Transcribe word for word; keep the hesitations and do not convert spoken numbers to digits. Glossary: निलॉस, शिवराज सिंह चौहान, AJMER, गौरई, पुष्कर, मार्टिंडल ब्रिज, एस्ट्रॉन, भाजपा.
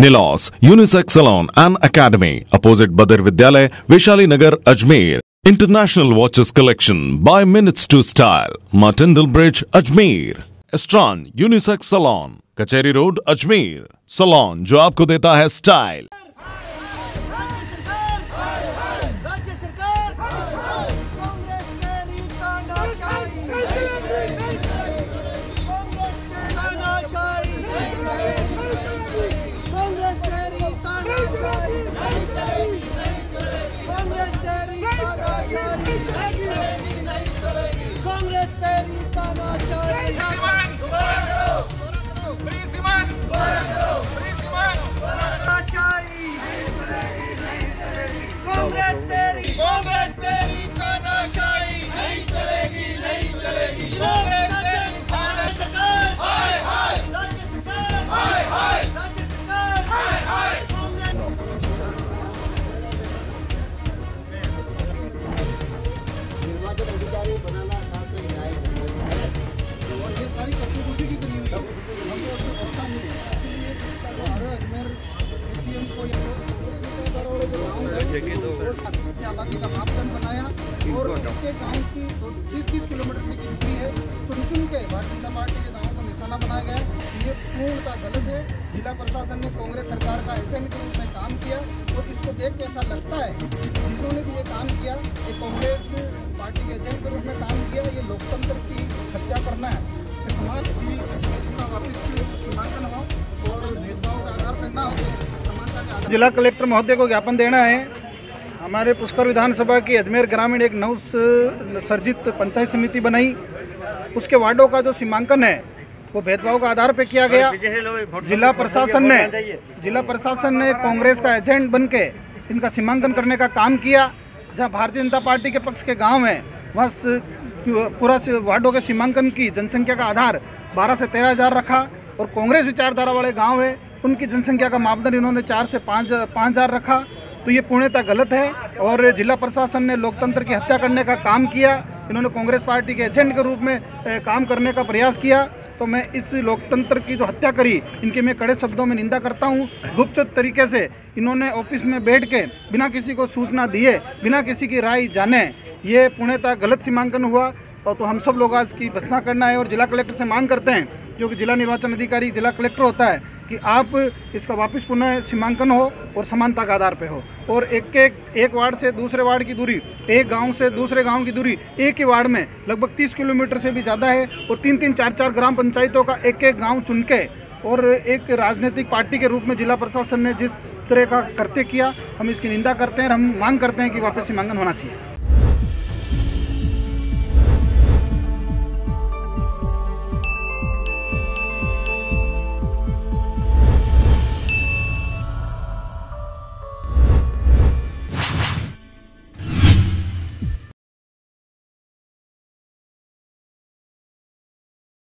निलॉस unisex salon and academy opposite बदर विद्यालय Vaishali Nagar Ajmer. International watches collection by minutes to style मार्टिंडल ब्रिज Ajmer. एस्ट्रॉन unisex salon कचहरी road Ajmer. Salon जो आपको देता है स्टाइल। आबादी का मापदंड बनाया और उसके गाँव की तीस तीस किलोमीटर की गिनती है, चुन चुन के भारतीय जनता पार्टी के गाँव को निशाना बनाया गया। ये पूर्णतः गलत है। जिला प्रशासन ने कांग्रेस सरकार का एजेंट के रूप में काम किया और इसको देख के ऐसा लगता है जिन्होंने भी ये काम किया ये कांग्रेस पार्टी के एजेंट के रूप में काम किया। ये लोकतंत्र की हत्या करना है। समाज की सीमा वापस सीमांकन हो और भेदभाव का आधार पर ना हो। समानता जिला कलेक्टर महोदय को ज्ञापन देना है। हमारे पुष्कर विधानसभा की अजमेर ग्रामीण एक नव सर्जित पंचायत समिति बनाई, उसके वार्डों का जो सीमांकन है वो भेदभाव का आधार पर किया गया। जिला प्रशासन ने जिला प्रशासन ने कांग्रेस का एजेंट बन के इनका सीमांकन करने का काम किया। जहां भारतीय जनता पार्टी के पक्ष के गांव हैं वहाँ पूरा वार्डों के सीमांकन की जनसंख्या का आधार बारह से तेरह हज़ार रखा और कांग्रेस विचारधारा वाले गाँव है उनकी जनसंख्या का मापदंड इन्होंने चार से पाँच पाँच हज़ार रखा। तो ये पूर्णतः गलत है और जिला प्रशासन ने लोकतंत्र की हत्या करने का काम किया। इन्होंने कांग्रेस पार्टी के एजेंट के रूप में काम करने का प्रयास किया। तो मैं इस लोकतंत्र की जो हत्या करी इनके मैं कड़े शब्दों में निंदा करता हूँ। गुपचुप तरीके से इन्होंने ऑफिस में बैठ के बिना किसी को सूचना दिए बिना किसी की राय जाने ये पूर्णतः गलत सीमांकन हुआ। तो हम सब लोग आज की भर्त्सना करना है और जिला कलेक्टर से मांग करते हैं, जो कि जिला निर्वाचन अधिकारी जिला कलेक्टर होता है, कि आप इसका वापस पुनः सीमांकन हो और समानता का आधार पे हो। और एक एक एक वार्ड से दूसरे वार्ड की दूरी, एक गांव से दूसरे गांव की दूरी एक ही वार्ड में लगभग तीस किलोमीटर से भी ज़्यादा है। और तीन तीन चार चार ग्राम पंचायतों का एक एक गाँव चुन के और एक राजनीतिक पार्टी के रूप में जिला प्रशासन ने जिस तरह का करते किया, हम इसकी निंदा करते हैं और हम मांग करते हैं कि वापस सीमांकन होना चाहिए।